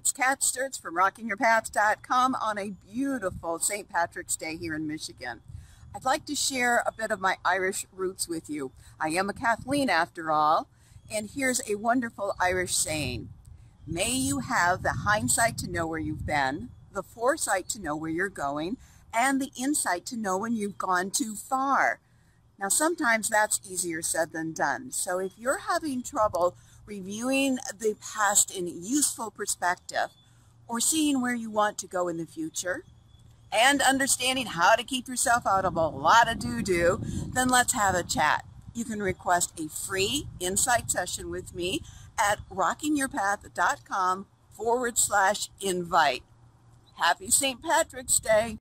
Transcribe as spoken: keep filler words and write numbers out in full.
It's Kat Sturtz from Rocking Your Path dot com on a beautiful Saint Patrick's Day here in Michigan. I'd like to share a bit of my Irish roots with you. I am a Kathleen after all, and here's a wonderful Irish saying. May you have the hindsight to know where you've been, the foresight to know where you're going, and the insight to know when you've gone too far. Now, sometimes that's easier said than done. So if you're having trouble reviewing the past in useful perspective, or seeing where you want to go in the future, and understanding how to keep yourself out of a lot of doo-doo, then let's have a chat. You can request a free insight session with me at Rocking Your Path dot com forward slash invite. Happy Saint Patrick's Day!